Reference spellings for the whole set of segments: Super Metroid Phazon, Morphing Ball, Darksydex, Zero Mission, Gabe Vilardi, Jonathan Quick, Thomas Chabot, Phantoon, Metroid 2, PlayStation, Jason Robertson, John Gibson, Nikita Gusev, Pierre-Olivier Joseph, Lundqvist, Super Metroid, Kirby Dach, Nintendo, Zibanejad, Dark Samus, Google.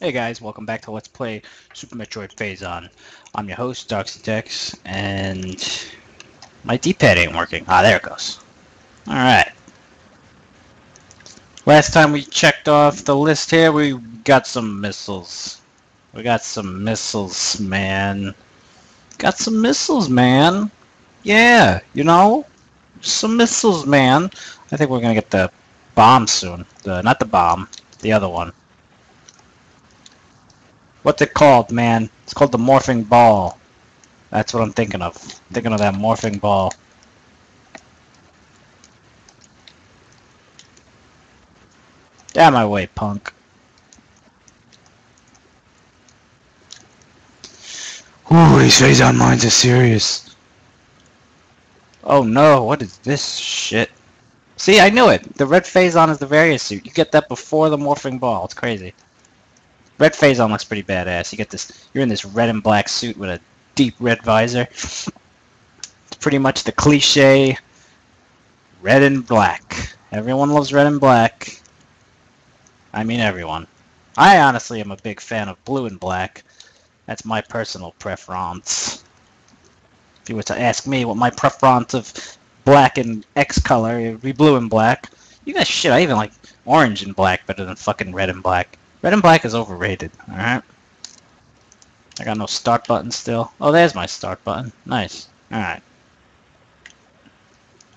Hey guys, welcome back to Let's Play Super Metroid Phazon. I'm your host, Darksydex, and my D-pad ain't working. Ah, there it goes. Alright. Last time we checked off the list here, we got some missiles. Got some missiles, man. Yeah, you know? Some missiles, man. I think we're gonna get the bomb soon. Not the bomb, the other one. What's it called, man? It's called the Morphing Ball. That's what I'm thinking of. I'm thinking of that Morphing Ball. Get out of my way, punk. Ooh, these Phazon mines are serious. Oh no, what is this shit? See, I knew it. The red Phazon is the various suit. You get that before the Morphing Ball. It's crazy. Red Phazon looks pretty badass. You get this. You're in this red and black suit with a deep red visor. It's pretty much the cliche red and black. Everyone loves red and black. I mean, everyone. I honestly am a big fan of blue and black. That's my personal preference. If you were to ask me what my preference of black and X color, it would be blue and black. You guys, shit, I even like orange and black better than fucking red and black. Red and black is overrated, alright? I got no start button still. Oh, there's my start button. Nice. Alright.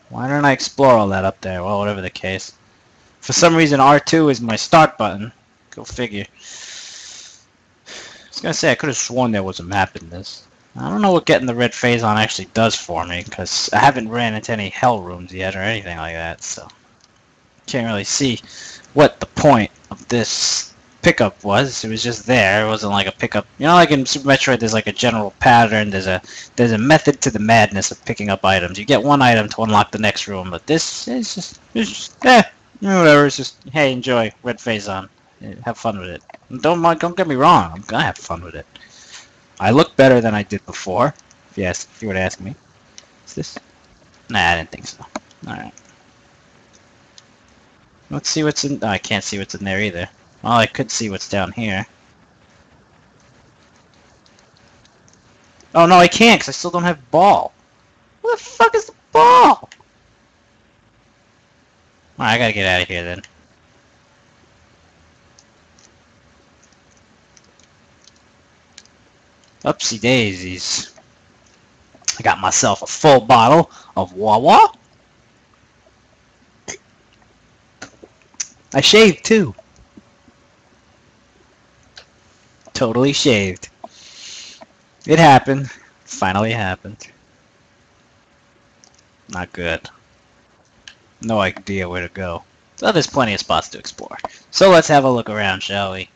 Why don't I explore all that up there? Well, whatever the case. For some reason, R2 is my start button. Go figure. I was gonna say, I could have sworn there was a map in this. I don't know what getting the red Phazon actually does for me, because I haven't ran into any hell rooms yet or anything like that, so... Can't really see what the point of this pickup was. It was just there. It wasn't like a pickup, you know, like in Super Metroid there's like a general pattern, there's a method to the madness of picking up items. You get one item to unlock the next room, but this is just whatever. It's just, hey, enjoy red Phazon, have fun with it. Don't get me wrong, I'm gonna have fun with it. I look better than I did before, if you were to ask me. Is this? Nah, I didn't think so. Alright, let's see what's in. Oh, I can't see what's in there either. Well, I could see what's down here. Oh, no, I can't, because I still don't have ball. Where the fuck is the ball? Alright, I gotta get out of here, then. Upsy daisies. I got myself a full bottle of Wawa. I shaved, too. Totally shaved. It happened. Finally happened. Not good. No idea where to go. Well, there's plenty of spots to explore. So let's have a look around, shall we?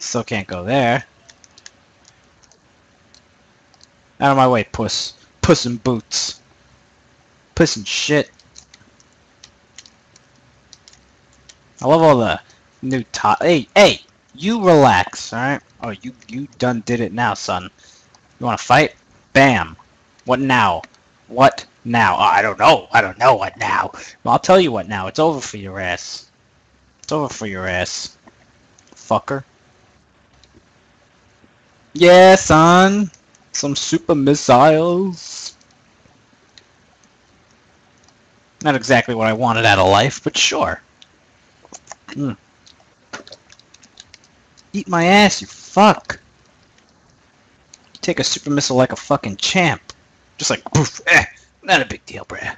Still can't go there. Out of my way, puss. Puss in boots. Puss in shit. I love all the new top. Hey, you relax, alright? Oh, you done did it now, son. You wanna fight? Bam. What now? What now? Oh, I don't know. I don't know what now. Well, I'll tell you what now. It's over for your ass. It's over for your ass. Fucker. Yeah, son. Some super missiles. Not exactly what I wanted out of life, but sure. Eat my ass, you fuck. You take a super missile like a fucking champ. Just like, poof, not a big deal, bruh.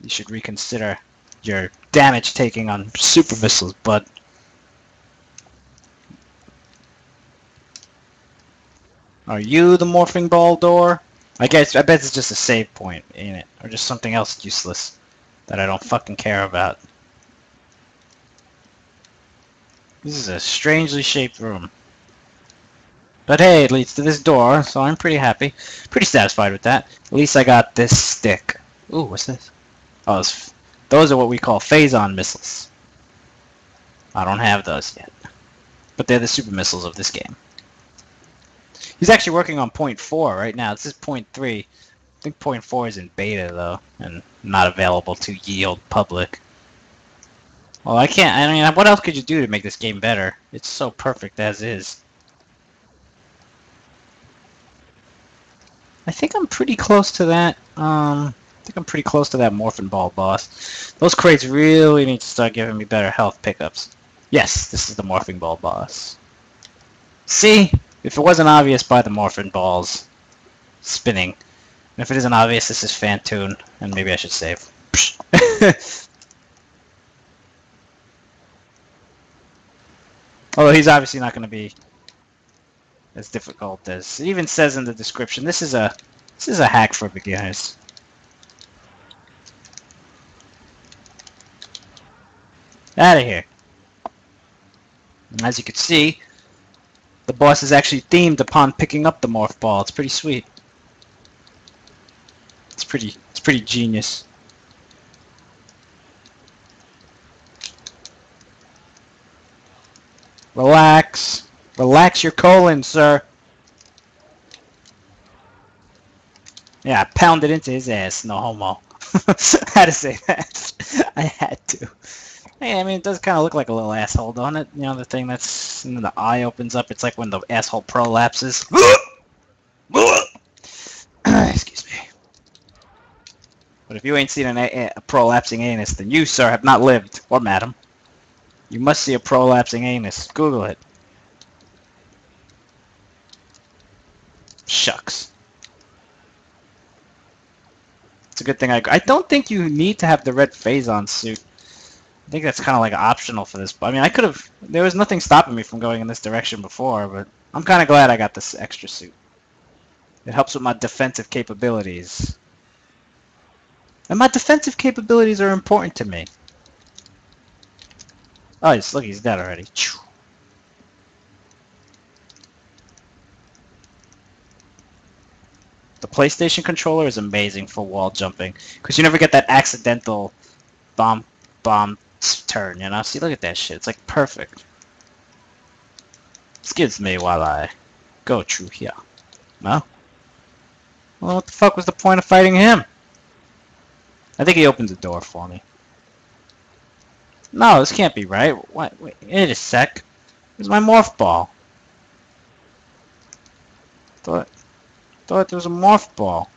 You should reconsider your damage taking on super missiles, bud. Are you the morphing ball door? I bet it's just a save point, ain't it? Or just something else useless that I don't fucking care about. This is a strangely shaped room. But hey, it leads to this door, so I'm pretty happy. Pretty satisfied with that. At least I got this stick. Ooh, what's this? Oh, those are what we call Phazon missiles. I don't have those yet. But they're the super missiles of this game. He's actually working on 0.4 right now. This is 0.3. I think 0.4 is in beta, though, and not available to yield public. Well, I can't. I mean, what else could you do to make this game better? It's so perfect as is. I think I'm pretty close to that. I think I'm pretty close to that Morphing Ball boss. Those crates really need to start giving me better health pickups. Yes, this is the Morphing Ball boss. See? If it wasn't obvious by the Morphing Balls spinning. And if it isn't obvious, this is Phantoon. And maybe I should save. Although he's obviously not going to be as difficult as it even says in the description. This is a hack for beginners. Out of here. And as you can see, the boss is actually themed upon picking up the morph ball. It's pretty sweet. It's pretty genius. Relax. Relax your colon, sir. Yeah, I pounded into his ass. No homo. I had to say that. I had to. Hey, I mean, it does kind of look like a little asshole, don't it? You know, the thing that's... And then the eye opens up. It's like when the asshole prolapses. Excuse me. But if you ain't seen a prolapsing anus, then you, sir, have not lived. Or madam. You must see a prolapsing anus. Google it. Shucks. It's a good thing I don't think you need to have the red Phazon suit. I think that's kind of like optional for this. I mean, I could have... There was nothing stopping me from going in this direction before, but I'm kind of glad I got this extra suit. It helps with my defensive capabilities. And my defensive capabilities are important to me. Oh, look, he's dead already. The PlayStation controller is amazing for wall jumping, because you never get that accidental bomb turn, you know? See, look at that shit. It's like perfect. Excuse me while I go through here. No? Well, what the fuck was the point of fighting him? I think he opened the door for me. No, this can't be right. What? Wait a sec. Where's my morph ball? Thought there was a morph ball.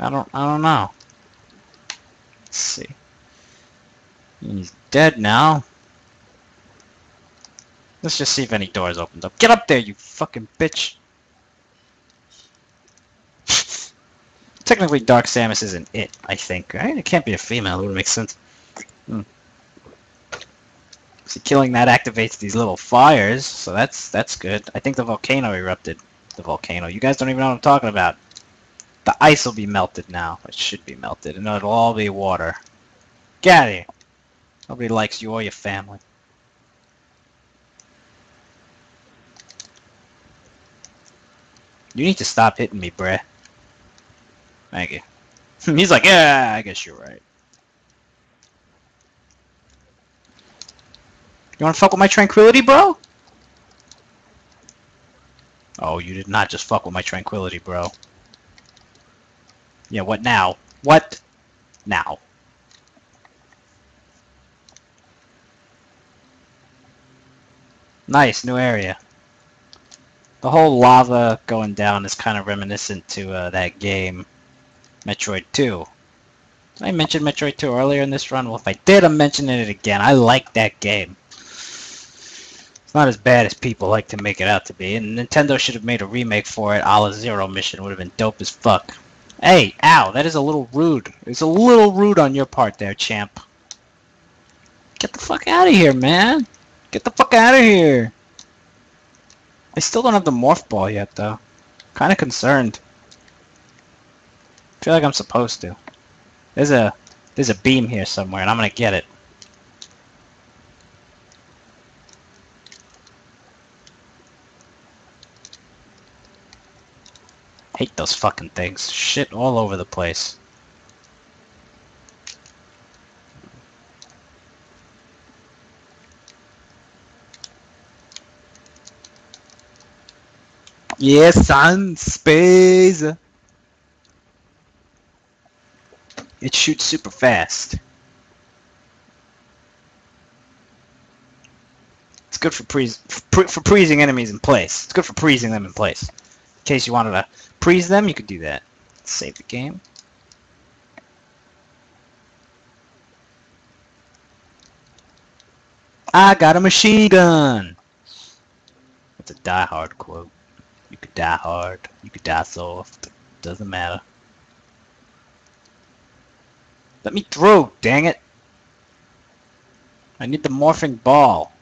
I don't know. Let's see. He's dead now. Let's just see if any doors opened up. Get up there, you fucking bitch! Technically, Dark Samus isn't it, I think, right? It can't be a female, it would make sense. See, killing that activates these little fires, so that's good. I think the volcano erupted. The volcano. You guys don't even know what I'm talking about. The ice will be melted now. It should be melted, and it'll all be water. Get out of here. Nobody likes you or your family. You need to stop hitting me, bruh. Thank you. He's like, yeah, I guess you're right. You wanna fuck with my tranquility, bro? Oh, you did not just fuck with my tranquility, bro. Yeah, what now? What now? Nice, new area. The whole lava going down is kind of reminiscent to that game. Metroid 2. Did I mention Metroid 2 earlier in this run? Well, if I did, I'm mentioning it again. I like that game. It's not as bad as people like to make it out to be, and Nintendo should have made a remake for it a la Zero Mission. It would have been dope as fuck. Hey, ow, that is a little rude. It's a little rude on your part there, champ. Get the fuck out of here, man. Get the fuck out of here. I still don't have the morph ball yet, though. Kinda concerned. I feel like I'm supposed to. There's a beam here somewhere, and I'm gonna get it. Hate those fucking things. Shit all over the place. Yes, sun, space. It shoots super fast. It's good for freezing enemies in place. It's good for freezing them in place. In case you wanted to freeze them, you could do that. Let's save the game. I got a machine gun. It's a Die Hard quote. You could die hard. You could die soft. Doesn't matter. Let me throw, dang it. I need the morphing ball.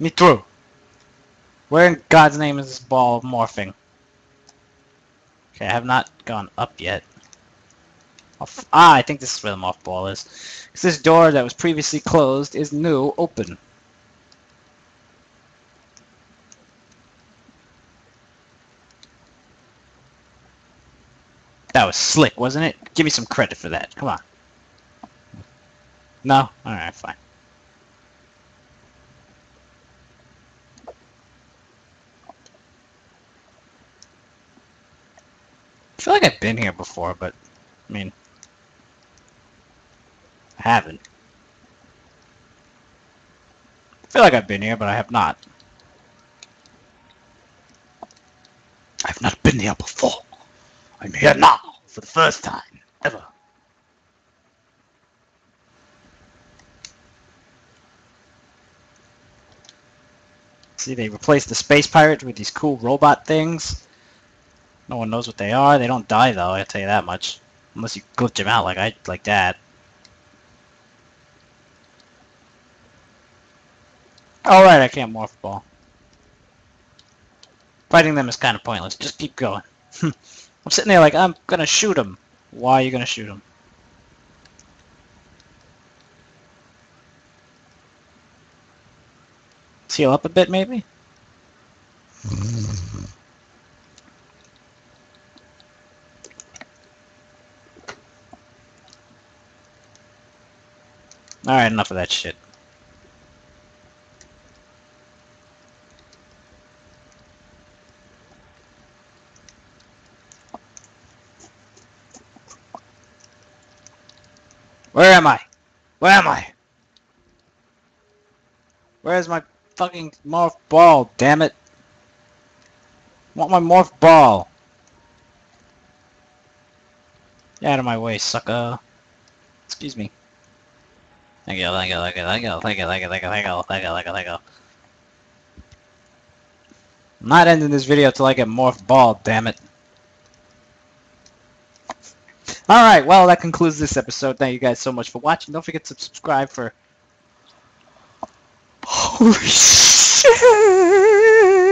Let me throw. Where in God's name is this ball morphing? Okay, I have not gone up yet. I think this is where the morph ball is. Because this door that was previously closed is new open. That was slick, wasn't it? Give me some credit for that. Come on. No? Alright, fine. I feel like I've been here before, but I mean, I haven't. I feel like I've been here, but I have not. I've not been here before. I'm here now for the first time ever. See, they replaced the space pirate with these cool robot things. No one knows what they are. They don't die though, I'll tell you that much. Unless you glitch them out like that. Alright, I can't morph ball. Fighting them is kind of pointless. Just keep going. I'm sitting there like, I'm gonna shoot him. Why are you gonna shoot him? Let's heal up a bit, maybe? Alright, enough of that shit. Where am I? Where am I? Where's my fucking morph ball, damn it? I want my morph ball. Get out of my way, sucker. Excuse me. Thank you. I'm not ending this video till I get morph ball, damn it. Alright, well, that concludes this episode. Thank you guys so much for watching. Don't forget to subscribe for... Holy shit!